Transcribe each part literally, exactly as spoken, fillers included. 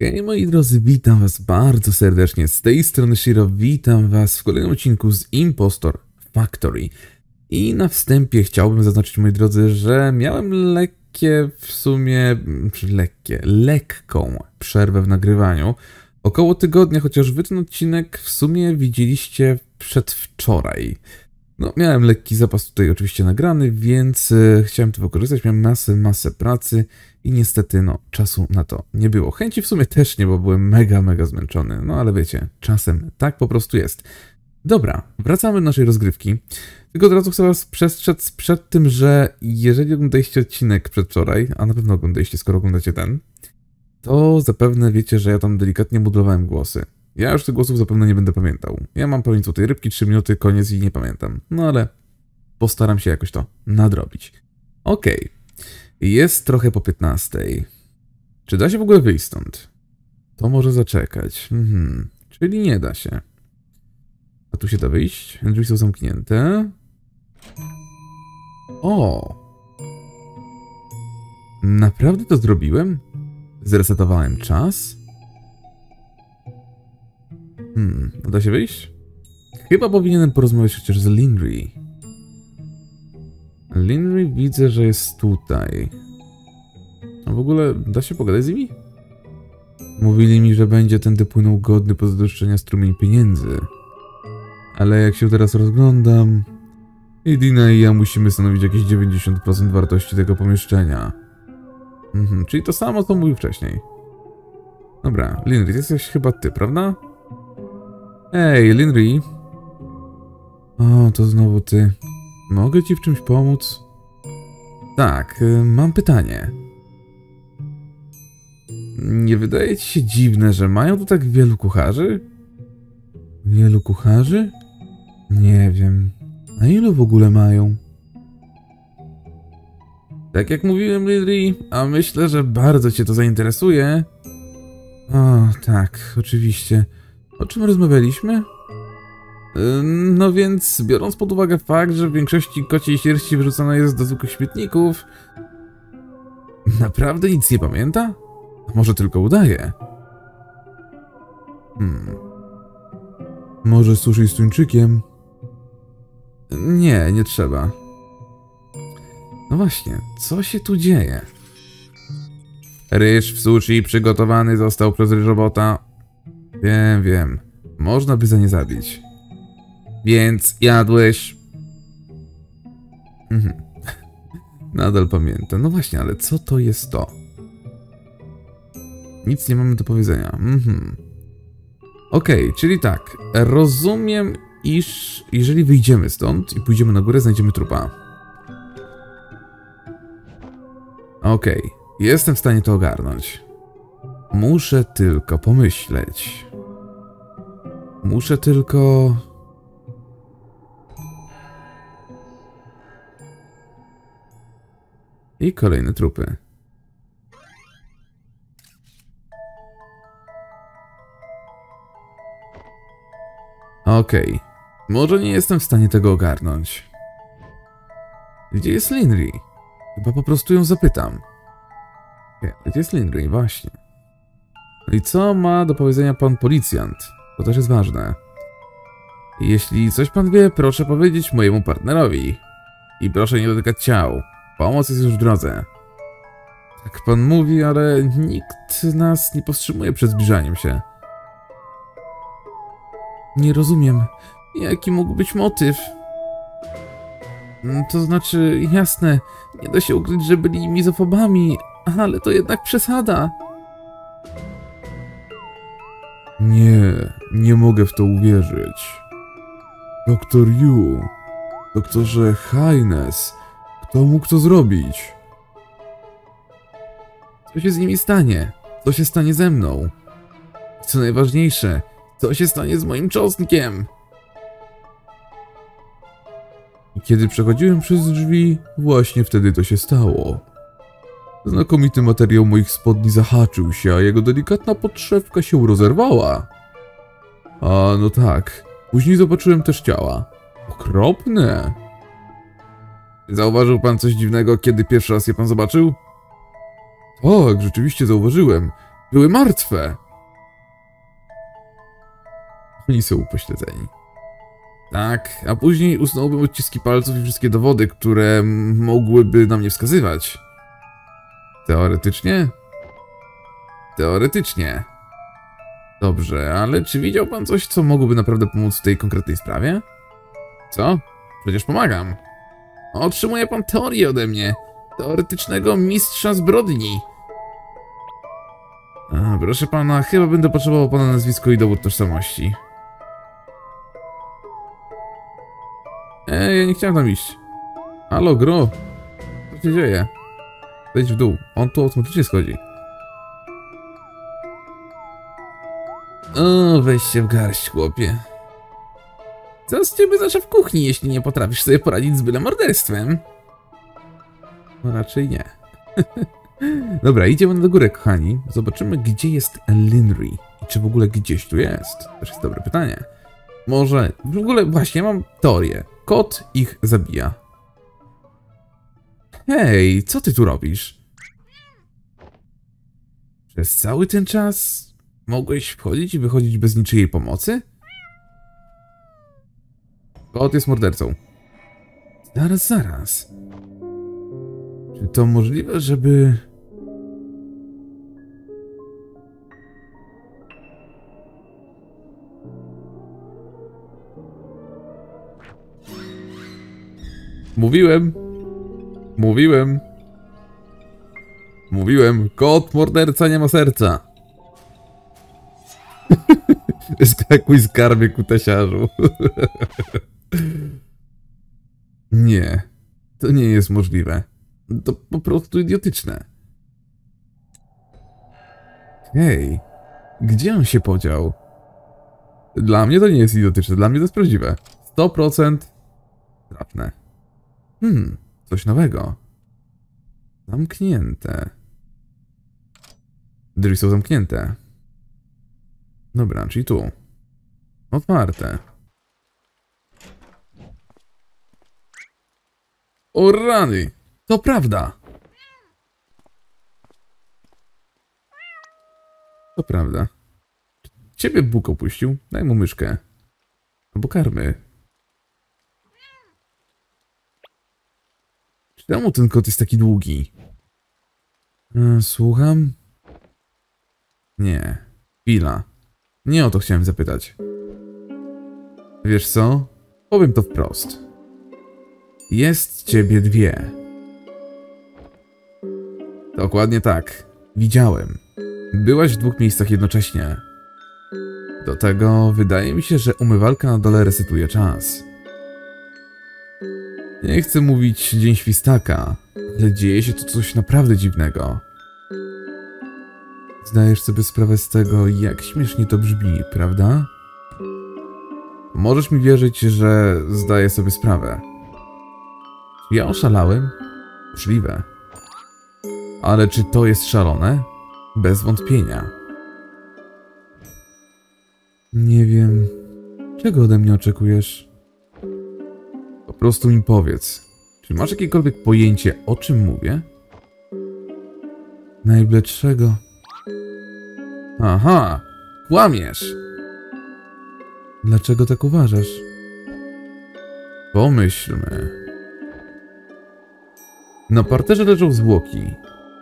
Hej moi drodzy, witam was bardzo serdecznie, z tej strony Shiro, witam was w kolejnym odcinku z Impostor Factory. I na wstępie chciałbym zaznaczyć, moi drodzy, że miałem lekkie, w sumie, czy lekkie, lekką przerwę w nagrywaniu. Około tygodnia, chociaż wy ten odcinek w sumie widzieliście przedwczoraj. No, miałem lekki zapas tutaj oczywiście nagrany, więc yy, chciałem to wykorzystać, miałem masę, masę pracy i niestety, no, czasu na to nie było. Chęci w sumie też nie, bo byłem mega, mega zmęczony, no ale wiecie, czasem tak po prostu jest. Dobra, wracamy do naszej rozgrywki, tylko od razu chcę was przestrzec przed tym, że jeżeli oglądaliście odcinek przedwczoraj, a na pewno oglądaliście, skoro oglądacie ten, to zapewne wiecie, że ja tam delikatnie modulowałem głosy. Ja już tych głosów zapewne nie będę pamiętał. Ja mam pamięć tej rybki, trzy minuty, koniec i nie pamiętam. No ale postaram się jakoś to nadrobić. Okej. Okay. Jest trochę po piętnastej. Czy da się w ogóle wyjść stąd? To może zaczekać. Mhm. Czyli nie da się. A tu się da wyjść? Drzwi są zamknięte. O! Naprawdę to zrobiłem? Zresetowałem czas? Hmm, da się wyjść? Chyba powinienem porozmawiać chociaż z Lindri. Lindri widzę, że jest tutaj. A w ogóle da się pogadać z nimi? Mówili mi, że będzie tędy płynął godny pozazdroszczenia strumień pieniędzy. Ale jak się teraz rozglądam... Idina i ja musimy stanowić jakieś dziewięćdziesiąt procent wartości tego pomieszczenia. Mhm, czyli to samo, co mówił wcześniej. Dobra, Lindri, to jesteś chyba ty, prawda? Ej, Lindri. O, to znowu ty. Mogę ci w czymś pomóc? Tak, mam pytanie. Nie wydaje ci się dziwne, że mają tu tak wielu kucharzy? Wielu kucharzy? Nie wiem. A ilu w ogóle mają? Tak jak mówiłem, Lindri, a myślę, że bardzo cię to zainteresuje. O, tak, oczywiście. O czym rozmawialiśmy? Yy, no więc, biorąc pod uwagę fakt, że w większości kociej sierści wyrzucana jest do zwykłych śmietników... Naprawdę nic nie pamięta? A może tylko udaje? Hmm... Może sushi z tuńczykiem? Nie, nie trzeba. No właśnie, co się tu dzieje? Ryż w sushi przygotowany został przez ryżobota. Wiem, wiem. Można by za nie zabić. Więc jadłeś... Mhm. Nadal pamiętam. No właśnie, ale co to jest to? Nic nie mamy do powiedzenia. Mhm. Okej, okay, czyli tak. Rozumiem, iż jeżeli wyjdziemy stąd i pójdziemy na górę, znajdziemy trupa. Okej. Okay. Jestem w stanie to ogarnąć. Muszę tylko pomyśleć. Muszę tylko... I kolejne trupy. Okej. Okay. Może nie jestem w stanie tego ogarnąć. Gdzie jest Lindri? Chyba po prostu ją zapytam. Gdzie jest Lindri? Właśnie. I co ma do powiedzenia pan policjant? To też jest ważne. Jeśli coś pan wie, proszę powiedzieć mojemu partnerowi. I proszę nie dotykać ciał. Pomoc jest już w drodze. Tak pan mówi, ale nikt nas nie powstrzymuje przed zbliżaniem się. Nie rozumiem. Jaki mógł być motyw? To znaczy, jasne, nie da się ukryć, że byli mizofobami, ale to jednak przesada. Nie, nie mogę w to uwierzyć. Doktor Yu, doktorze Highness, kto mógł to zrobić? Co się z nimi stanie? Co się stanie ze mną? Co najważniejsze, co się stanie z moim cząstkiem? I kiedy przechodziłem przez drzwi, właśnie wtedy to się stało. Znakomity materiał moich spodni zahaczył się, a jego delikatna podszewka się rozerwała. A no tak, później zobaczyłem też ciała. Okropne! Zauważył pan coś dziwnego, kiedy pierwszy raz je pan zobaczył? Tak, rzeczywiście zauważyłem. Były martwe. Oni są upośledzeni. Tak, a później usunąłbym odciski palców i wszystkie dowody, które mogłyby na mnie wskazywać. Teoretycznie? Teoretycznie. Dobrze, ale czy widział pan coś, co mogłoby naprawdę pomóc w tej konkretnej sprawie? Co? Przecież pomagam. Otrzymuje pan teorię ode mnie. Teoretycznego mistrza zbrodni. A, proszę pana, chyba będę potrzebował pana nazwisko i dowód tożsamości. Ej, ja nie chciałem tam iść. Halo, gro. Co się dzieje? Wejdź w dół. On tu automatycznie schodzi. O, weź się w garść, chłopie. Co z ciebie znaczy w kuchni, jeśli nie potrafisz sobie poradzić z byle morderstwem? No raczej nie. Dobra, idziemy na górę, kochani. Zobaczymy, gdzie jest Lindri. I czy w ogóle gdzieś tu jest? To też jest dobre pytanie. Może... W ogóle właśnie mam teorię. Kot ich zabija. Hej, co ty tu robisz? Przez cały ten czas mogłeś wchodzić i wychodzić bez niczyjej pomocy? Kot jest mordercą. Zaraz, zaraz. Czy to możliwe, żeby... Mówiłem. Mówiłem. Mówiłem. Kot morderca nie ma serca. Skakuj z karmy, kutasiarzu. Nie. To nie jest możliwe. To po prostu idiotyczne. Hej. Gdzie on się podział? Dla mnie to nie jest idiotyczne. Dla mnie to jest prawdziwe. sto procent. Trapne. Hmm, coś nowego. Zamknięte. Drzwi są zamknięte. Dobra, czyli tu. Otwarte. O rany! To prawda! To prawda. Ciebie Bóg opuścił? Daj mu myszkę. Albo karmy. Czemu ten kot jest taki długi? Słucham? Nie. Chwila. Nie o to chciałem zapytać. Wiesz co? Powiem to wprost. Jest ciebie dwie. Dokładnie tak. Widziałem. Byłaś w dwóch miejscach jednocześnie. Do tego wydaje mi się, że umywalka na dole resetuje czas. Nie chcę mówić dzień świstaka, ale dzieje się tu coś naprawdę dziwnego. Zdajesz sobie sprawę z tego, jak śmiesznie to brzmi, prawda? Możesz mi wierzyć, że zdaję sobie sprawę. Ja oszalałem? Możliwe. Ale czy to jest szalone? Bez wątpienia. Nie wiem, czego ode mnie oczekujesz? Po prostu mi powiedz, czy masz jakiekolwiek pojęcie, o czym mówię? Najbledszego. Aha, kłamiesz! Dlaczego tak uważasz? Pomyślmy. Na parterze leżą zwłoki.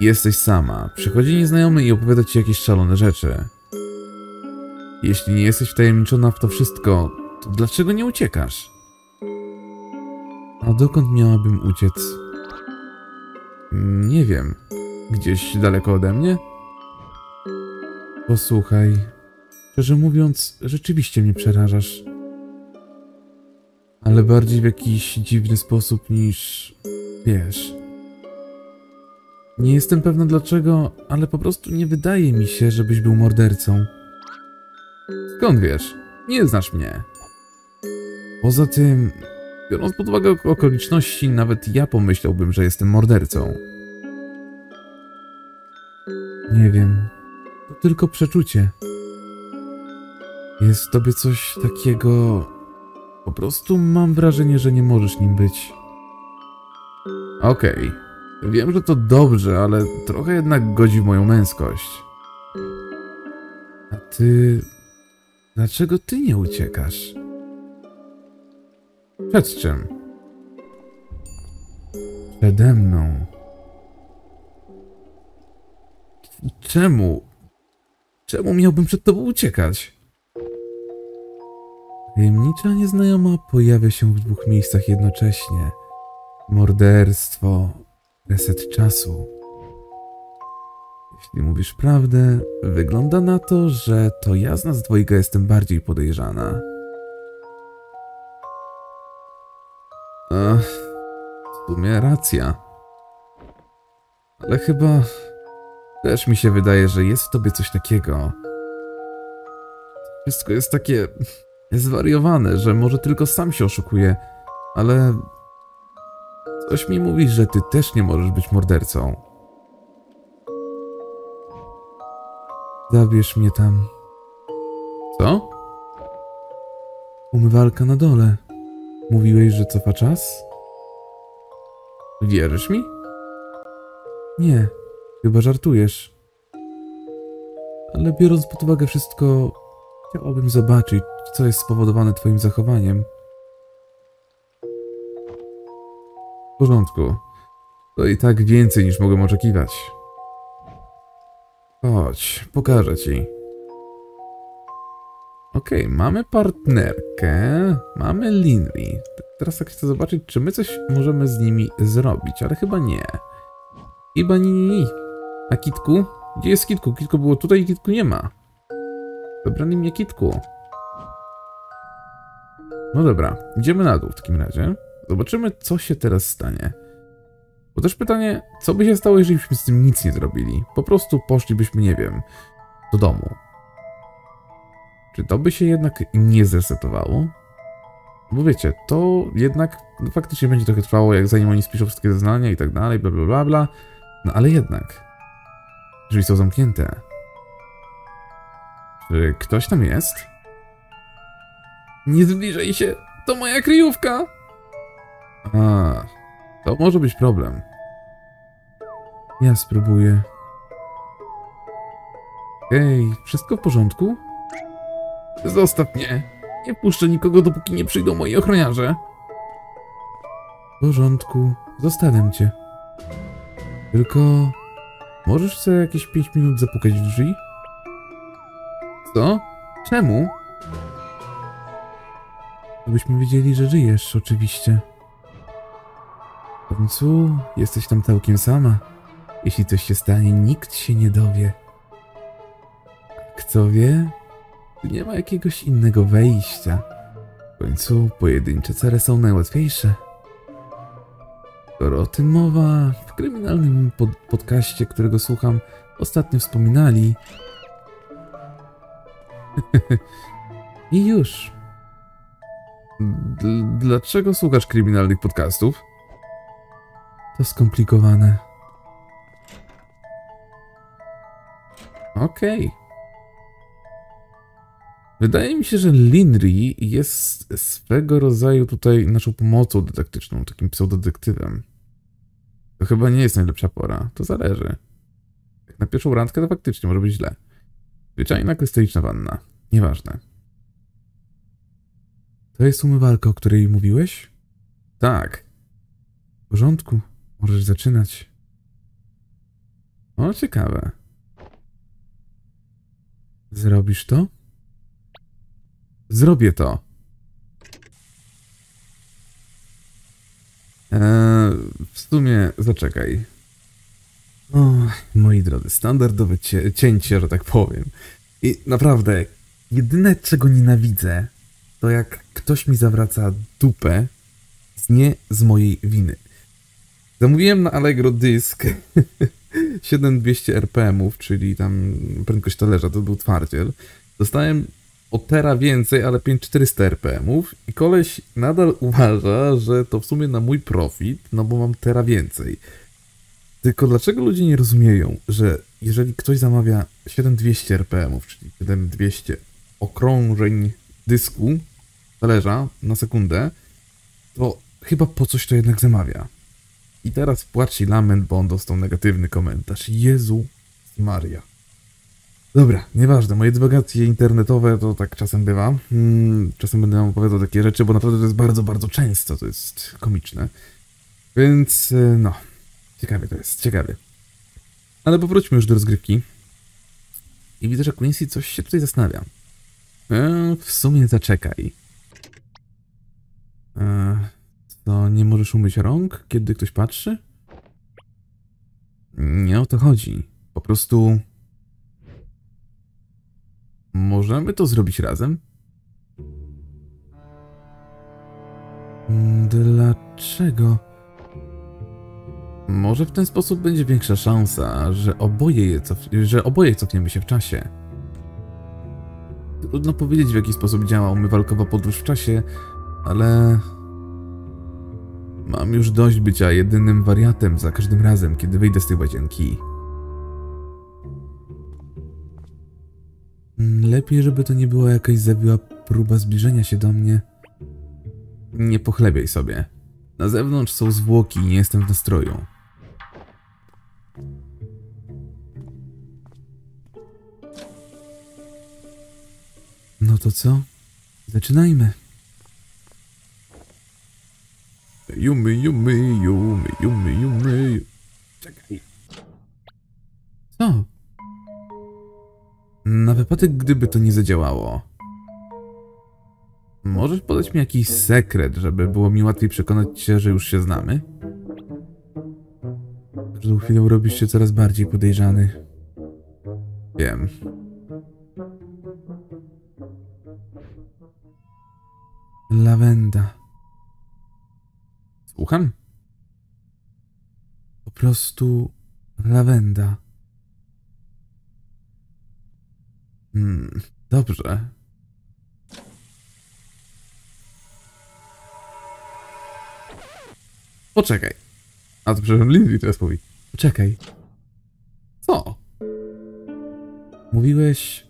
Jesteś sama, przychodzi nieznajomy i opowiada ci jakieś szalone rzeczy. Jeśli nie jesteś wtajemniczona w to wszystko, to dlaczego nie uciekasz? A dokąd miałabym uciec? Nie wiem. Gdzieś daleko ode mnie? Posłuchaj. Szczerze mówiąc, rzeczywiście mnie przerażasz. Ale bardziej w jakiś dziwny sposób niż... wiesz. Nie jestem pewna dlaczego, ale po prostu nie wydaje mi się, żebyś był mordercą. Skąd wiesz? Nie znasz mnie. Poza tym... biorąc pod uwagę okoliczności, nawet ja pomyślałbym, że jestem mordercą. Nie wiem. To tylko przeczucie. Jest w tobie coś takiego... Po prostu mam wrażenie, że nie możesz nim być. Okej. Okay. Wiem, że to dobrze, ale trochę jednak godzi w moją męskość. Ty... Dlaczego ty nie uciekasz? Przed czym? Przede mną. Czemu? Czemu miałbym przed tobą uciekać? Tajemnicza nieznajoma pojawia się w dwóch miejscach jednocześnie. Morderstwo, reset czasu. Jeśli mówisz prawdę, wygląda na to, że to ja z nas dwojga jestem bardziej podejrzana. Ach, w sumie racja. Ale chyba... Też mi się wydaje, że jest w tobie coś takiego. Wszystko jest takie... zwariowane, że może tylko sam się oszukuje, ale... Coś mi mówi, że ty też nie możesz być mordercą. Zabierz mnie tam. Co? Umywalka na dole. Mówiłeś, że cofa czas? Wierzysz mi? Nie. Chyba żartujesz. Ale biorąc pod uwagę wszystko, chciałabym zobaczyć, co jest spowodowane twoim zachowaniem. W porządku. To i tak więcej niż mogłem oczekiwać. Chodź, pokażę ci. Okej, okay, mamy partnerkę. Mamy Lindri. Teraz tak chcę zobaczyć, czy my coś możemy z nimi zrobić, ale chyba nie. Chyba nie, nie, nie. A Kitku? Gdzie jest Kitku? Kitku było tutaj i Kitku nie ma. Zabrali mnie Kitku. No dobra, idziemy na dół w takim razie. Zobaczymy, co się teraz stanie. Bo też pytanie, co by się stało, jeżeli byśmy z tym nic nie zrobili? Po prostu poszlibyśmy, nie wiem, do domu. Czy to by się jednak nie zresetowało? Bo wiecie, to jednak no, faktycznie będzie trochę trwało, jak zanim oni spiszą wszystkie zeznania i tak dalej, bla bla bla bla. No ale jednak, drzwi są zamknięte. Czy ktoś tam jest? Nie zbliżaj się, to moja kryjówka! A. To może być problem. Ja spróbuję. Ej, wszystko w porządku? Zostaw mnie. Nie puszczę nikogo, dopóki nie przyjdą moi ochroniarze. W porządku. Zostawiam cię. Tylko... Możesz sobie jakieś pięć minut zapukać w drzwi? Co? Czemu? Gdybyśmy wiedzieli, że żyjesz, oczywiście. W końcu jesteś tam całkiem sama. Jeśli coś się stanie, nikt się nie dowie. Kto wie? Nie ma jakiegoś innego wejścia. W końcu pojedyncze cele są najłatwiejsze. Skoro o tym mowa, w kryminalnym pod podcaście, którego słucham, ostatnio wspominali. I już. D- dlaczego słuchasz kryminalnych podcastów? To skomplikowane. Okej. Okay. Wydaje mi się, że Lindri jest swego rodzaju tutaj naszą pomocą detektyczną, takim pseudodetektywem. To chyba nie jest najlepsza pora. To zależy. Jak na pierwszą randkę to faktycznie może być źle. Zwyczajna krystaliczna wanna. Nieważne. To jest umywalka, o której mówiłeś? Tak. W porządku. Możesz zaczynać. O, ciekawe. Zrobisz to? Zrobię to. Eee, w sumie zaczekaj. O, moi drodzy, standardowe cię cięcie, że tak powiem. I naprawdę, jedyne czego nienawidzę, to jak ktoś mi zawraca dupę z nie z mojej winy. Zamówiłem na Allegro dysk siedem tysięcy dwieście er pe emów, czyli tam prędkość talerza, to był twardziel. Dostałem o tera więcej, ale pięć tysięcy czterysta er pe emów i koleś nadal uważa, że to w sumie na mój profit, no bo mam tera więcej. Tylko dlaczego ludzie nie rozumieją, że jeżeli ktoś zamawia siedem tysięcy dwieście er pe emów, czyli siedem tysięcy dwieście okrążeń dysku, talerza na sekundę, to chyba po coś to jednak zamawia. I teraz płaci lament, bo on dostał negatywny komentarz. Jezu Maria. Dobra, nieważne, moje dywagacje internetowe to tak czasem bywa. Hmm, czasem będę wam opowiadał takie rzeczy, bo naprawdę to jest bardzo, bardzo często, to jest komiczne. Więc no, ciekawie to jest, ciekawie. Ale powróćmy już do rozgrywki. I widzę, że Quincy coś się tutaj zastanawia. Eee, w sumie zaczekaj. Eee, to nie możesz umyć rąk, kiedy ktoś patrzy? Nie o to chodzi. Po prostu... Możemy to zrobić razem? Dlaczego? Może w ten sposób będzie większa szansa, że oboje, je cof że oboje cofniemy się w czasie. Trudno powiedzieć, w jaki sposób działa umywalkowa podróż w czasie, ale... Mam już dość bycia jedynym wariatem za każdym razem, kiedy wyjdę z tej łazienki. Lepiej, żeby to nie była jakaś zawiła próba zbliżenia się do mnie. Nie pochlebiaj sobie. Na zewnątrz są zwłoki i nie jestem w nastroju. No to co? Zaczynajmy. Jumy, jumy, jumy, jumy, jumy. Czekaj. Co? Na wypadek, gdyby to nie zadziałało. Możesz podać mi jakiś sekret, żeby było mi łatwiej przekonać się, że już się znamy? Z każdą chwilą robisz się coraz bardziej podejrzany. Wiem. Lawenda. Słucham? Po prostu... lawenda. Hmm, dobrze. Poczekaj. A to przepraszam, Lindri teraz mówi. Poczekaj. Co? Mówiłeś,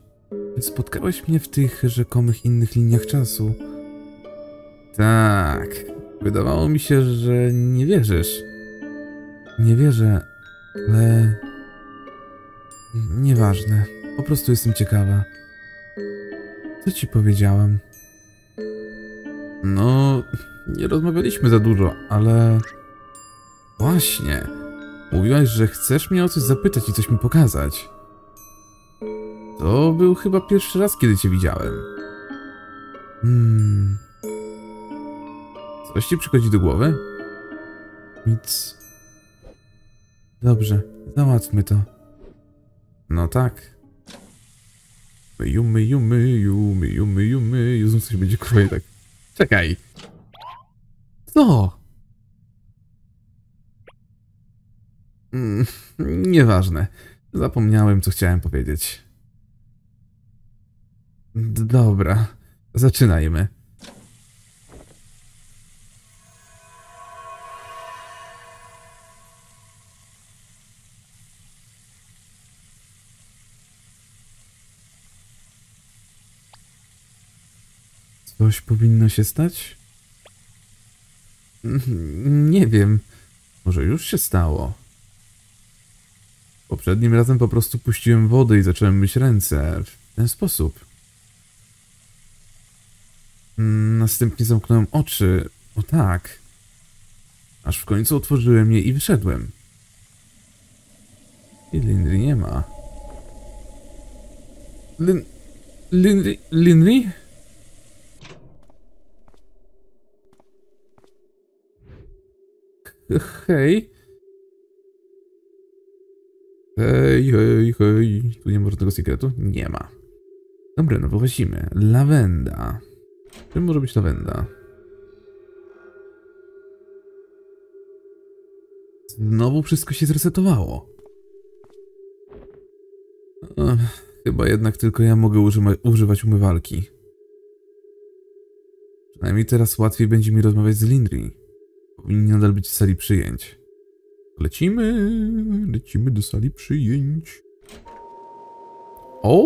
że spotkałeś mnie w tych rzekomych innych liniach czasu. Tak. Wydawało mi się, że nie wierzysz. Nie wierzę, ale... Nieważne. Po prostu jestem ciekawa. Co ci powiedziałam? No... Nie rozmawialiśmy za dużo, ale... Właśnie! Mówiłaś, że chcesz mnie o coś zapytać i coś mi pokazać. To był chyba pierwszy raz, kiedy cię widziałem. Hmm... Coś ci przychodzi do głowy? Nic... Dobrze, załatwmy to. No tak. Myju, myju, myju, myju, myju, myju, znów coś będzie kroje tak. Czekaj! Co? Mm, nieważne. Zapomniałem, co chciałem powiedzieć. Dobra, zaczynajmy. Coś powinno się stać? Nie wiem. Może już się stało. Poprzednim razem po prostu puściłem wodę i zacząłem myć ręce. W ten sposób. Następnie zamknąłem oczy. O tak. Aż w końcu otworzyłem je i wyszedłem. I Lindri nie ma. Lin... Lindri... Lindri? Hej. Hej, hej, hej. Tu nie ma żadnego sekretu? Nie ma. Dobra, no wychodzimy. Lawenda. Czym może być lawenda? Znowu wszystko się zresetowało. Ach, chyba jednak tylko ja mogę używać, używać umywalki. Przynajmniej teraz łatwiej będzie mi rozmawiać z Lindri. Powinni nadal być w sali przyjęć. Lecimy! Lecimy do sali przyjęć. O!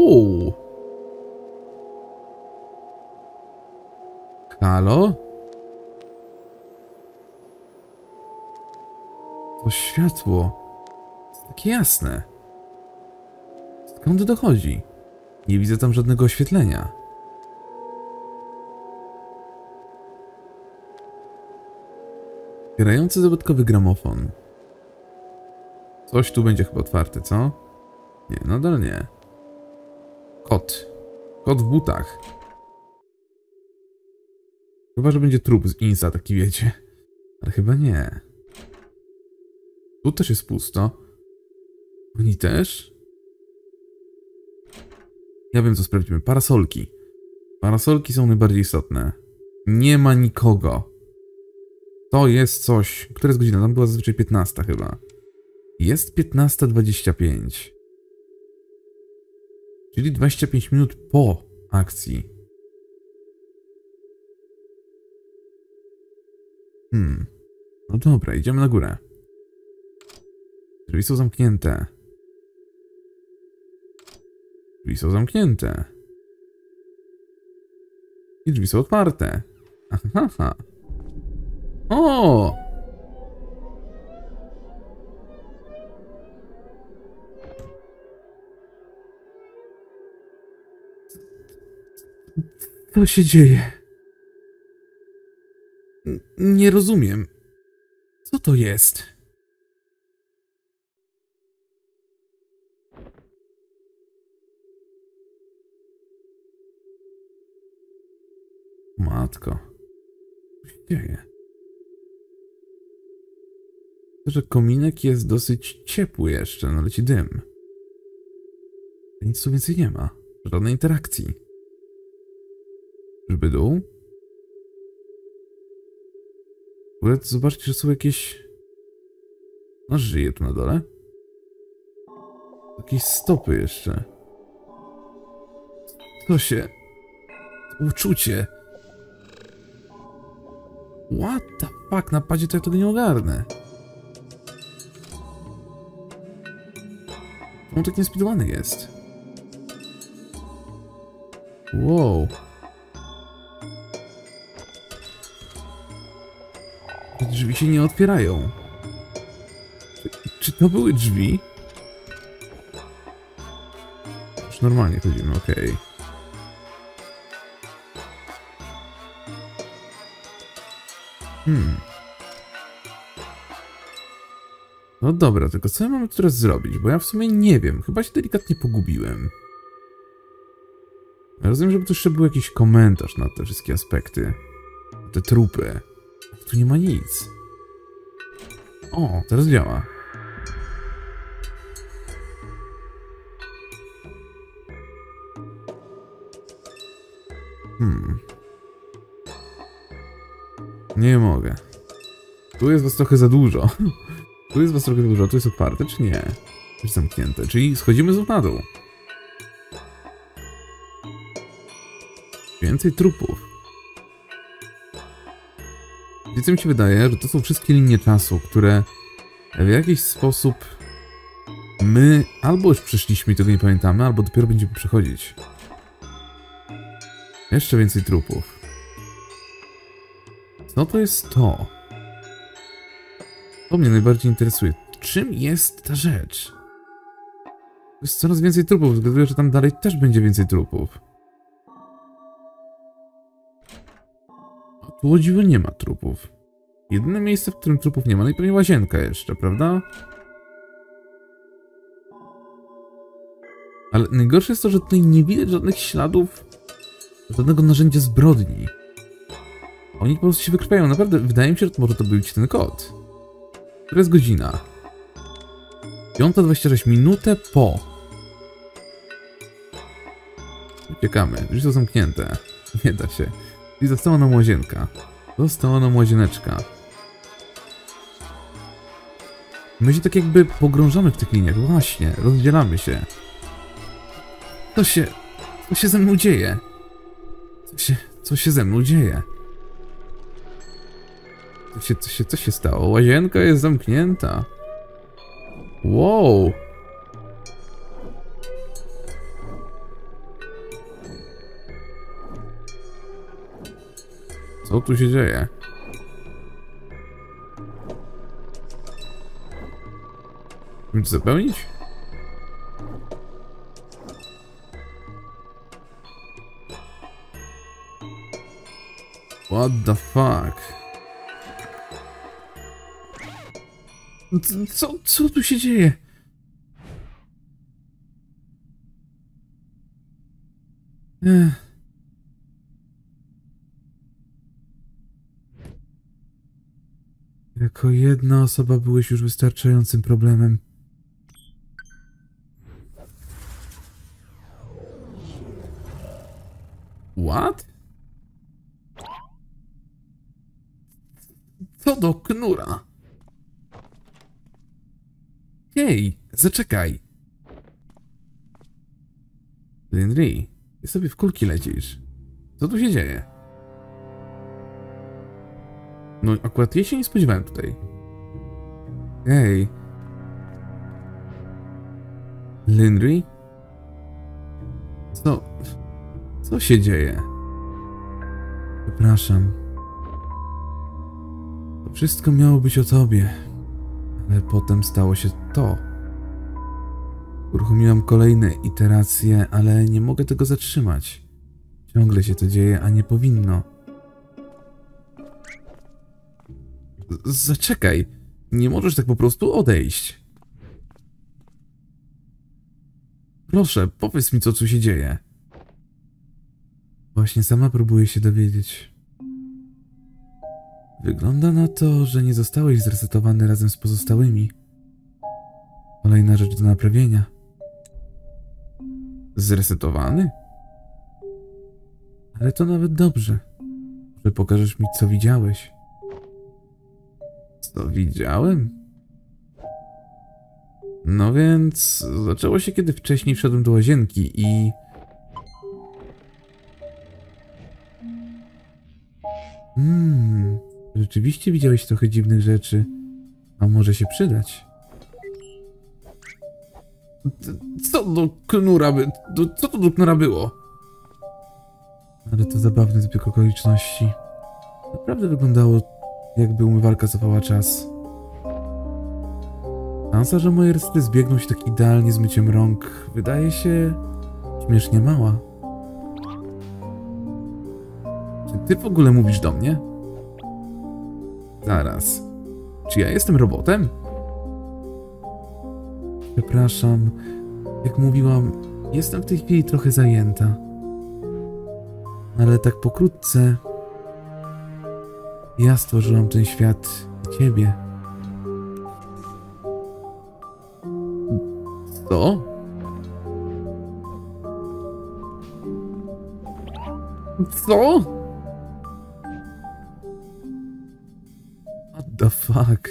Halo? To światło. Jest takie jasne. Skąd dochodzi? Nie widzę tam żadnego oświetlenia. Grający dodatkowy gramofon. Coś tu będzie chyba otwarte, co? Nie, nadal nie. Kot. Kot w butach. Chyba, że będzie trup z Insta, taki wiecie. Ale chyba nie. Tu też jest pusto. Oni też? Ja wiem, co sprawdzimy. Parasolki. Parasolki są najbardziej istotne. Nie ma nikogo. To jest coś... Która jest godzina? Tam była zazwyczaj piętnasta chyba. Jest piętnasta dwadzieścia pięć. Czyli dwadzieścia pięć minut po akcji. Hmm. No dobra, idziemy na górę. Drzwi są zamknięte. Drzwi są zamknięte. I drzwi są otwarte. Aha, ha. O! Co się dzieje? N- nie rozumiem. Co to jest? Matko. Co się dzieje? To, że kominek jest dosyć ciepły jeszcze, no leci dym. Nic tu więcej nie ma. Żadnej interakcji. Żeby dół? W ogóle zobaczcie, że są jakieś... No żyje tu na dole. Jakieś stopy jeszcze. Co się... Uczucie. What the fuck? Na padzie to ja tego nie ogarnę. On tak niespidowany jest. Wow. Drzwi się nie otwierają. Czy, czy to były drzwi? Już normalnie chodzimy, okej. Okay. Hmm. No dobra, tylko co ja mamy teraz zrobić? Bo ja w sumie nie wiem. Chyba się delikatnie pogubiłem. Ja rozumiem, żeby tu jeszcze był jakiś komentarz na te wszystkie aspekty. Na te trupy. Tu nie ma nic. O, teraz działa. Hmm. Nie mogę. Tu jest was trochę za dużo. Tu jest was trochę za dużo. Tu jest otwarte, czy nie? Tu jest zamknięte. Czyli schodzimy znów na dół. Więcej trupów. Więc mi się wydaje, że to są wszystkie linie czasu, które w jakiś sposób my albo już przeszliśmy i tego nie pamiętamy, albo dopiero będziemy przechodzić. Jeszcze więcej trupów. No to jest to. To mnie najbardziej interesuje. Czym jest ta rzecz? To jest coraz więcej trupów. Zgaduję, że tam dalej też będzie więcej trupów. W Łodzi nie ma trupów. Jedyne miejsce, w którym trupów nie ma, no i pewnie łazienka jeszcze, prawda? Ale najgorsze jest to, że tutaj nie widać żadnych śladów żadnego narzędzia zbrodni. Oni po prostu się wykrwają. Naprawdę, wydaje mi się, że może to być ten kot. Która jest godzina? piąta dwadzieścia sześć, minutę po. Uciekamy. Drzwi są zamknięte. Nie da się. I została nam łazienka. Została nam łazieneczka. My się tak jakby pogrążamy w tych liniach. Właśnie, rozdzielamy się. Co się... Co się ze mną dzieje? Co się... Co się ze mną dzieje? Co się... Co się... Co się stało? Łazienka jest zamknięta. Wow. Co tu się dzieje? Chcę zapełnić? What the fuck? Co, co tu się dzieje? Ech. Jako jedna osoba byłeś już wystarczającym problemem. What? Co do knura? Hej, zaczekaj. Lindri, ty sobie w kulki lecisz. Co tu się dzieje? No akurat ja się nie spodziewałem tutaj. Hej. Lindri? Co? Co się dzieje? Przepraszam. To wszystko miało być o tobie. Ale potem stało się to. Uruchomiłam kolejne iteracje, ale nie mogę tego zatrzymać. Ciągle się to dzieje, a nie powinno. Z zaczekaj. Nie możesz tak po prostu odejść. Proszę, powiedz mi, co tu się dzieje. Właśnie sama próbuję się dowiedzieć. Wygląda na to, że nie zostałeś zresetowany razem z pozostałymi. Kolejna rzecz do naprawienia. Zresetowany? Ale to nawet dobrze, że pokażesz mi, co widziałeś. Co widziałem? No więc zaczęło się, kiedy wcześniej wszedłem do łazienki i... Hmm... Rzeczywiście widziałeś trochę dziwnych rzeczy. A może się przydać? Co do knura by... Co to do knura było? Ale to zabawny zbieg okoliczności. Naprawdę wyglądało... Jakby umywalka cofała czas. Szansa, że moje rysy zbiegną się tak idealnie z myciem rąk, wydaje się śmiesznie mała. Czy ty w ogóle mówisz do mnie? Zaraz. Czy ja jestem robotem? Przepraszam. Jak mówiłam, jestem w tej chwili trochę zajęta. Ale tak pokrótce... Ja stworzyłam ten świat i ciebie. Co? Co? What the fuck?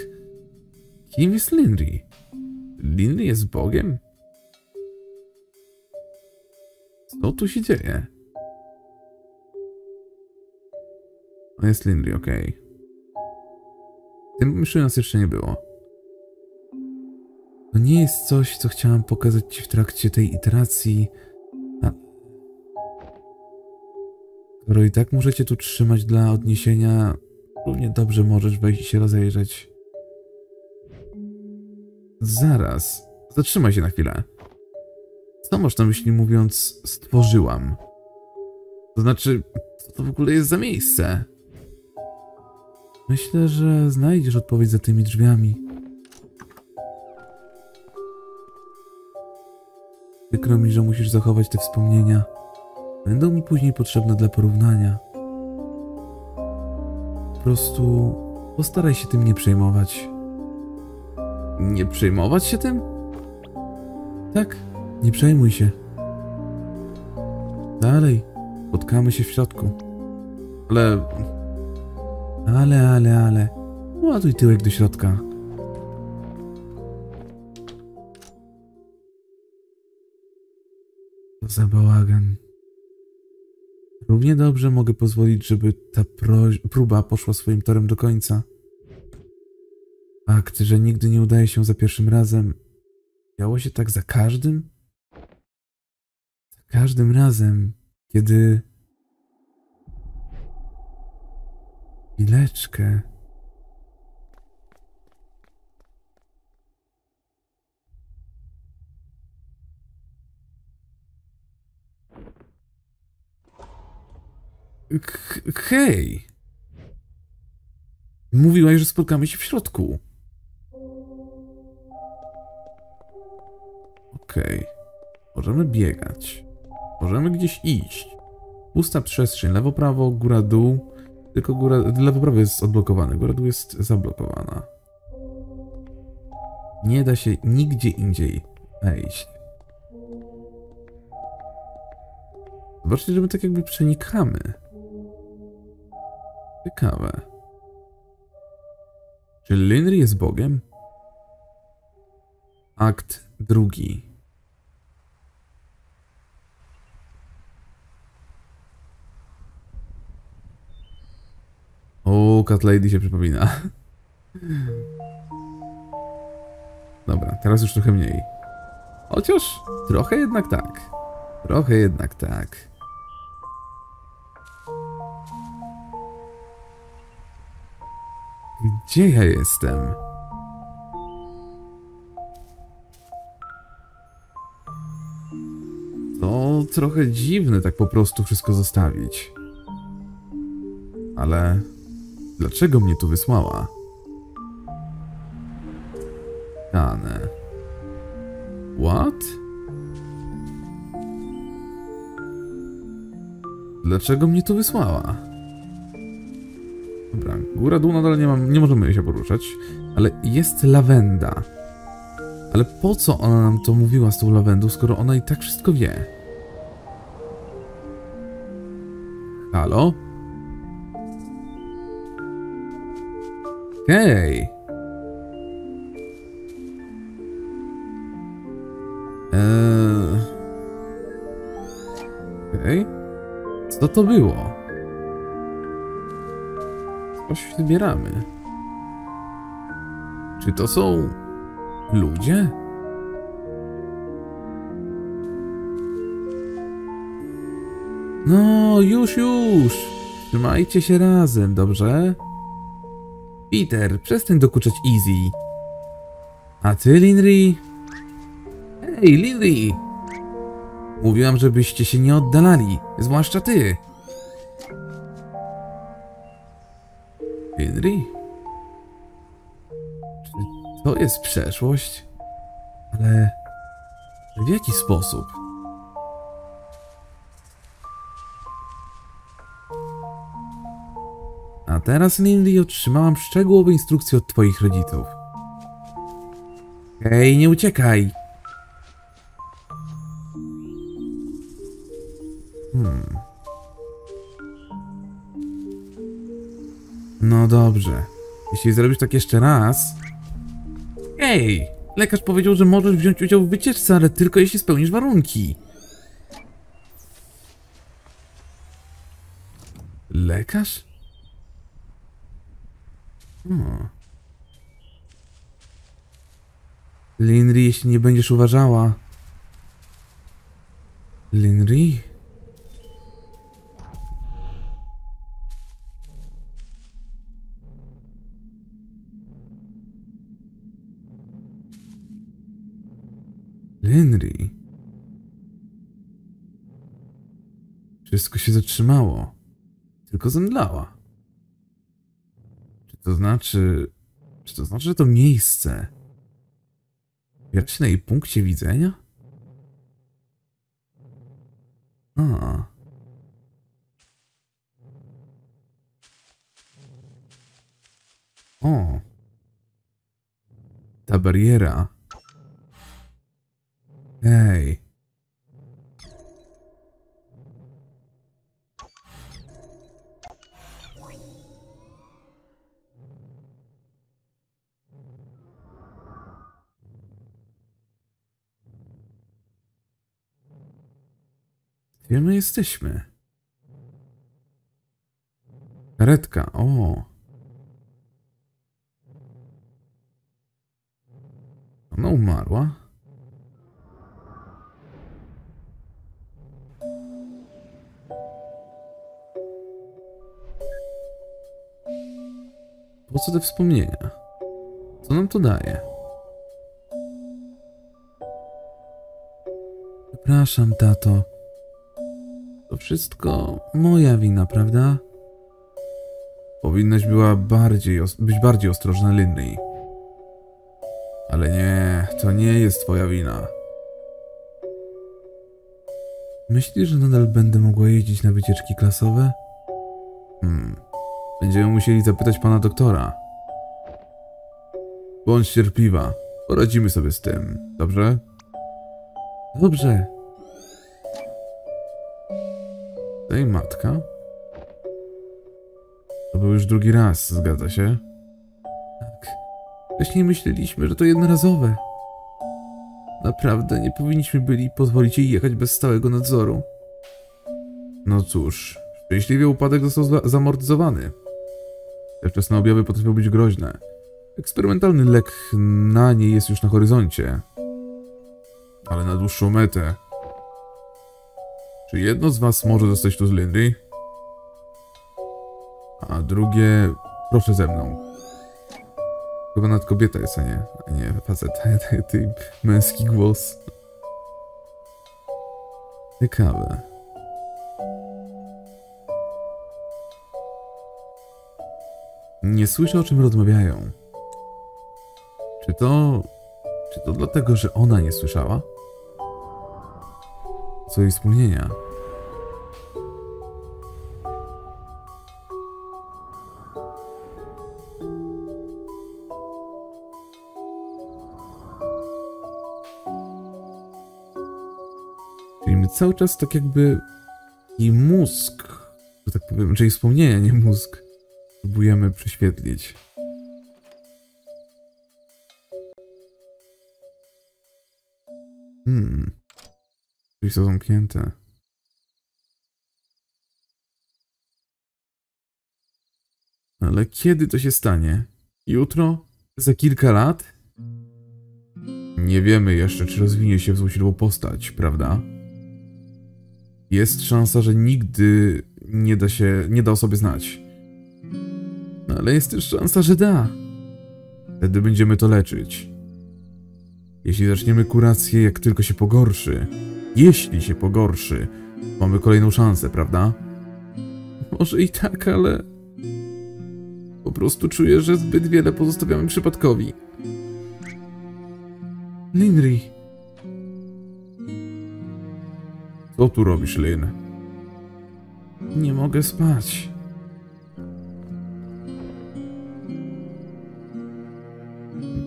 Kim jest Lindri? Lindri jest Bogiem? Co tu się dzieje? No jest Lindri, okej. Okay. W tym pomyśle nas jeszcze nie było. To nie jest coś, co chciałam pokazać ci w trakcie tej iteracji. A... Skoro i tak możecie tu trzymać dla odniesienia, równie dobrze możesz wejść i się rozejrzeć. Zaraz. Zatrzymaj się na chwilę. Co masz na myśli, mówiąc stworzyłam? To znaczy, co to w ogóle jest za miejsce? Myślę, że znajdziesz odpowiedź za tymi drzwiami. Przykro mi, że musisz zachować te wspomnienia. Będą mi później potrzebne dla porównania. Po prostu postaraj się tym nie przejmować. Nie przejmować się tym? Tak, nie przejmuj się. Dalej, spotkamy się w środku. Ale... Ale, ale, ale... Ładuj tyłek do środka. To za bałagan. Równie dobrze mogę pozwolić, żeby ta próba poszła swoim torem do końca. Fakt, że nigdy nie udaje się za pierwszym razem. Działo się tak za każdym? Za każdym razem, kiedy... Chwileczkę. Hej! Mówiłaś, że spotkamy się w środku. Okej. Okay. Możemy biegać. Możemy gdzieś iść. Pusta przestrzeń. Lewo, prawo, góra, dół. Tylko góra... lewo, prawo jest odblokowane. Góra, dół jest zablokowana. Nie da się nigdzie indziej wejść. Zobaczcie, że my tak jakby przenikamy. Ciekawe. Czy Lindri jest Bogiem? Akt drugi. O, Cat Lady się przypomina. Dobra, teraz już trochę mniej. Chociaż trochę jednak tak. Trochę jednak tak. Gdzie ja jestem? To trochę dziwne tak po prostu wszystko zostawić. Ale... dlaczego mnie tu wysłała? Dane. What? Dlaczego mnie tu wysłała? Dobra, góra, dół nadal nie mam, nie możemy się poruszać. Ale jest lawenda. Ale po co ona nam to mówiła z tą lawendą, skoro ona i tak wszystko wie? Halo? Hej! Eee... Okej. Co to było? Coś wybieramy. Czy to są... ludzie? No, już, już! Trzymajcie się razem, dobrze? Peter, przestań dokuczać Easy. A ty, Lindri? Hej, Lindri! Mówiłam, żebyście się nie oddalali, zwłaszcza ty. Lindri? Czy to jest przeszłość? Ale... w jaki sposób? A teraz, Lindri, otrzymałam szczegółowe instrukcje od twoich rodziców. Hej, nie uciekaj! Hmm. No dobrze. Jeśli zrobisz tak jeszcze raz... Hej! Lekarz powiedział, że możesz wziąć udział w wycieczce, ale tylko jeśli spełnisz warunki. Lekarz? Hmm. Lindri, jeśli nie będziesz uważała... Lindri? Lindri... Wszystko się zatrzymało. Tylko zemdlała. Czy to znaczy... Czy to znaczy, że to miejsce... Opiera się na jej punkcie widzenia? A... O... Ta bariera... Hej. Gdzie my jesteśmy? Karetka, o. Ona umarła? Po co te wspomnienia? Co nam to daje? Przepraszam, tato. To wszystko moja wina, prawda? Powinnaś była bardziej być bardziej ostrożna, Lindri. Ale nie, to nie jest twoja wina. Myślisz, że nadal będę mogła jeździć na wycieczki klasowe? Hmm. Będziemy musieli zapytać pana doktora. Bądź cierpliwa. Poradzimy sobie z tym, dobrze? Dobrze. Tej matka? To był już drugi raz, zgadza się? Tak. Wcześniej myśleliśmy, że to jednorazowe. Naprawdę nie powinniśmy byli pozwolić jej jechać bez stałego nadzoru. No cóż, szczęśliwie upadek został za zamortyzowany. Te wczesne objawy potrafią być groźne. Eksperymentalny lek na nie jest już na horyzoncie. Ale na dłuższą metę. Czy jedno z was może zostać tu z Lindri? A drugie... Proszę ze mną. Chyba nad kobieta jest, a nie... A nie, facet. Ty męski głos. Ciekawe. Nie słyszę, o czym rozmawiają. Czy to... Czy to dlatego, że ona nie słyszała? Co jej wspomnienia? Czyli my cały czas tak jakby jej mózg, że tak powiem, czyli wspomnienia, nie mózg, próbujemy prześwietlić. Hmm. Czyli są zamknięte. Ale kiedy to się stanie? Jutro? Za kilka lat? Nie wiemy jeszcze, czy rozwinie się w złą siłą postać, prawda? Jest szansa, że nigdy nie da się, nie da o sobie znać. Ale jest też szansa, że da. Wtedy będziemy to leczyć. Jeśli zaczniemy kurację, jak tylko się pogorszy, jeśli się pogorszy, mamy kolejną szansę, prawda? Może i tak, ale... Po prostu czuję, że zbyt wiele pozostawiamy przypadkowi. Lindri. Co tu robisz, Lin? Nie mogę spać.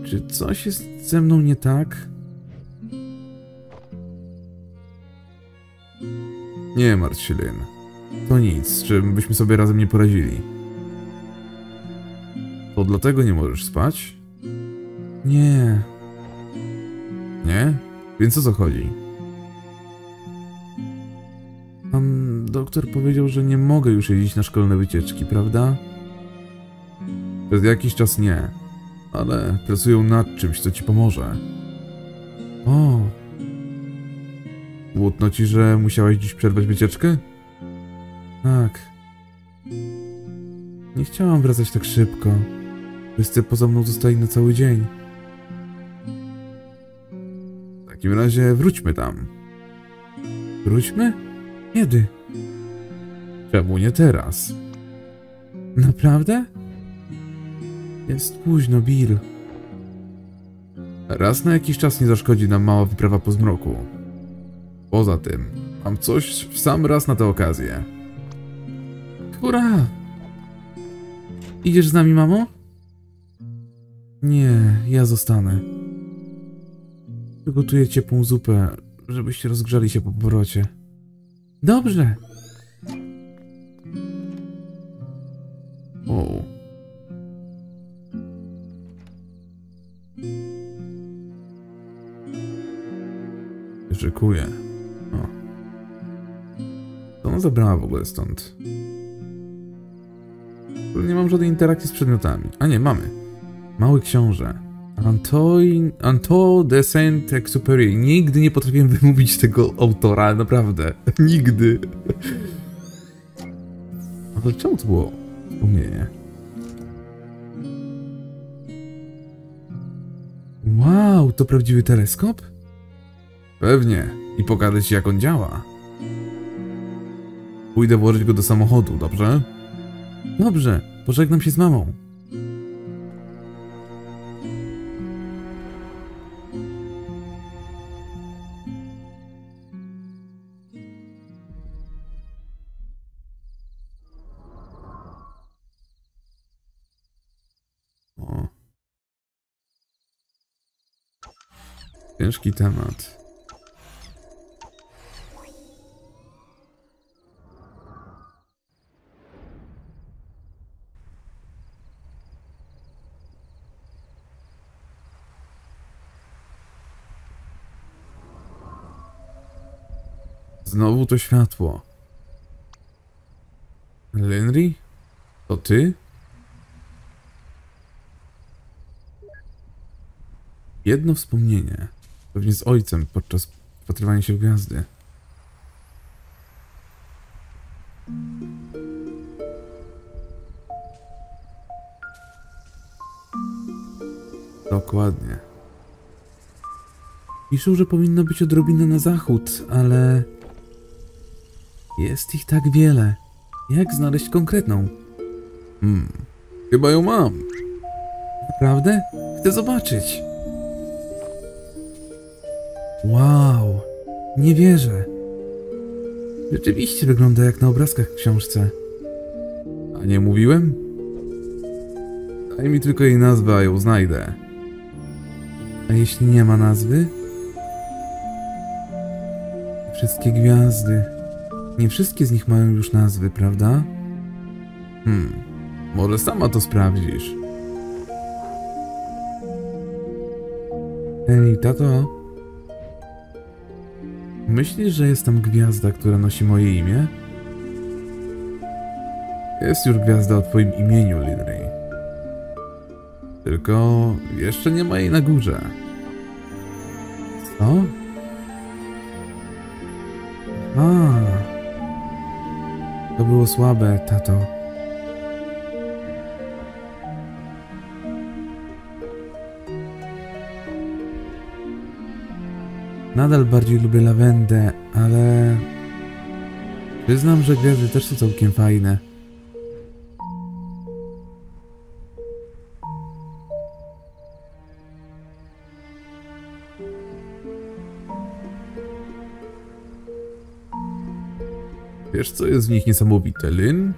Czy coś jest ze mną nie tak? Nie martw się, Lin. To nic, czym byśmy sobie razem nie poradzili. To dlatego nie możesz spać? Nie. Nie? Więc o co chodzi? Pan doktor powiedział, że nie mogę już jeździć na szkolne wycieczki, prawda? Przez jakiś czas nie. Ale pracują nad czymś, co ci pomoże. O! Smutno ci, że musiałeś dziś przerwać wycieczkę? Tak. Nie chciałam wracać tak szybko. Wszyscy poza mną zostali na cały dzień. W takim razie wróćmy tam. Wróćmy? Kiedy? Czemu nie teraz? Naprawdę? Jest późno, Bill. Raz na jakiś czas nie zaszkodzi nam mała wyprawa po zmroku. Poza tym, mam coś w sam raz na tę okazję. Hurra! Idziesz z nami, mamo? Nie, ja zostanę. Przygotuję ciepłą zupę, żebyście rozgrzali się po powrocie. Dobrze! O. Dziękuję. O. To ona zabrała w ogóle stąd. Nie mam żadnej interakcji z przedmiotami. A nie, mamy. Mały książę. Antoine... Antoine de Saint-Exupéry. Nigdy nie potrafiłem wymówić tego autora, naprawdę. Nigdy. Ale czemu to było wspomnienie? Wow, to prawdziwy teleskop? Pewnie. I pokażę ci, jak on działa. Pójdę włożyć go do samochodu, dobrze? Dobrze, pożegnam się z mamą. O. Ciężki temat. Znowu to światło. Lindri? To ty? Jedno wspomnienie. Pewnie z ojcem podczas wpatrywania się w gwiazdy. Dokładnie. Piszą, że powinno być odrobinę na zachód, ale... Jest ich tak wiele. Jak znaleźć konkretną? Hmm, chyba ją mam. Naprawdę? Chcę zobaczyć. Wow, nie wierzę. Rzeczywiście wygląda jak na obrazkach w książce. A nie mówiłem? Daj mi tylko jej nazwę, a ją znajdę. A jeśli nie ma nazwy? Wszystkie gwiazdy... Nie wszystkie z nich mają już nazwy, prawda? Hmm, może sama to sprawdzisz. Ej, tato. Myślisz, że jest tam gwiazda, która nosi moje imię? Jest już gwiazda o twoim imieniu, Lindri. Tylko jeszcze nie ma jej na górze. Co? A. To było słabe, tato. Nadal bardziej lubię lawendę, ale... Przyznam, że gwiazdy też są całkiem fajne. Wiesz, co jest w nich niesamowite, Lin?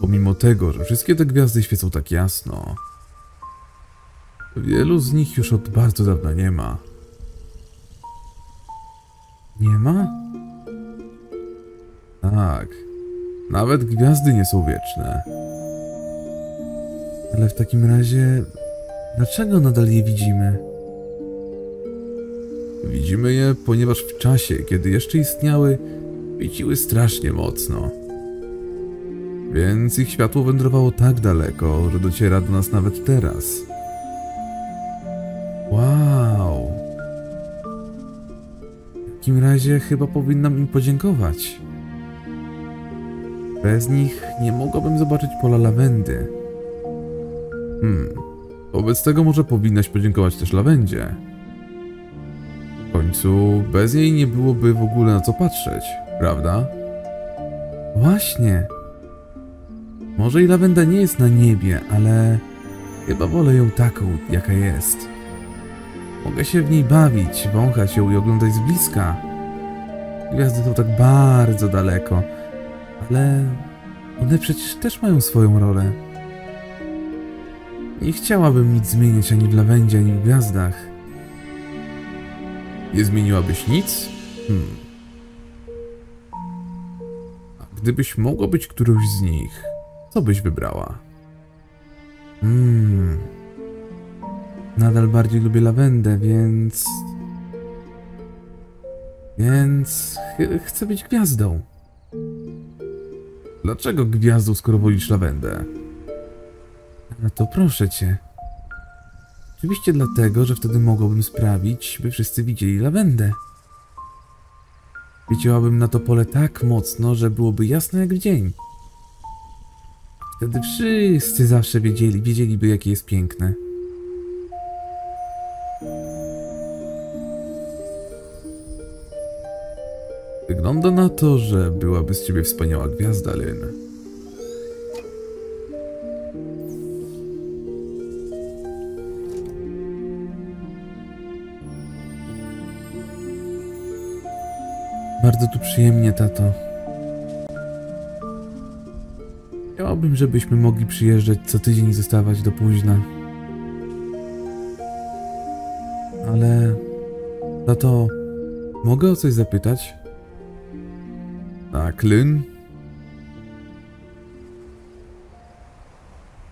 Pomimo tego, że wszystkie te gwiazdy świecą tak jasno, wielu z nich już od bardzo dawna nie ma. Nie ma? Tak. Nawet gwiazdy nie są wieczne. Ale w takim razie, dlaczego nadal je widzimy? Widzimy je, ponieważ w czasie, kiedy jeszcze istniały, świeciły strasznie mocno. Więc ich światło wędrowało tak daleko, że dociera do nas nawet teraz. Wow! W takim razie chyba powinnam im podziękować. Bez nich nie mogłabym zobaczyć pola lawendy. Hmm, wobec tego może powinnaś podziękować też lawendzie. W końcu bez niej nie byłoby w ogóle na co patrzeć, prawda? Właśnie. Może i lawenda nie jest na niebie, ale chyba wolę ją taką, jaka jest. Mogę się w niej bawić, wąchać ją i oglądać z bliska. Gwiazdy są tak bardzo daleko, ale one przecież też mają swoją rolę. Nie chciałabym nic zmieniać ani w lawendzie, ani w gwiazdach. Nie zmieniłabyś nic? Hmm. A gdybyś mogła być którąś z nich, co byś wybrała? Hmm. Nadal bardziej lubię lawendę, więc... Więc... Ch- chcę być gwiazdą. Dlaczego gwiazdą, skoro wolisz lawendę? No to proszę cię. Oczywiście dlatego, że wtedy mogłabym sprawić, by wszyscy widzieli lawendę. Widziałabym na to pole tak mocno, że byłoby jasne jak w dzień. Wtedy wszyscy zawsze wiedzieli, wiedzieliby, jakie jest piękne. Wygląda na to, że byłaby z ciebie wspaniała gwiazda, Lynn. Bardzo tu przyjemnie, tato. Chciałbym, żebyśmy mogli przyjeżdżać co tydzień i zostawać do późna. Ale... tato, mogę o coś zapytać? Tak, Lynn?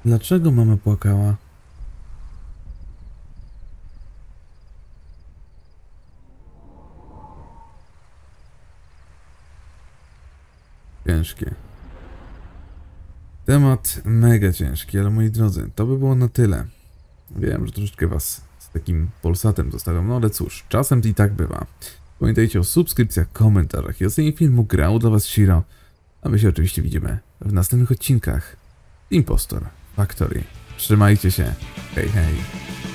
Dlaczego mama płakała? Ciężkie. Temat mega ciężki, ale moi drodzy, to by było na tyle. Wiem, że troszeczkę was z takim polsatem zostawiam, no ale cóż, czasem i tak bywa. Pamiętajcie o subskrypcjach, komentarzach i ocenie filmu. Grał dla was Shiro, a my się oczywiście widzimy w następnych odcinkach Impostor Factory. Trzymajcie się, hej hej.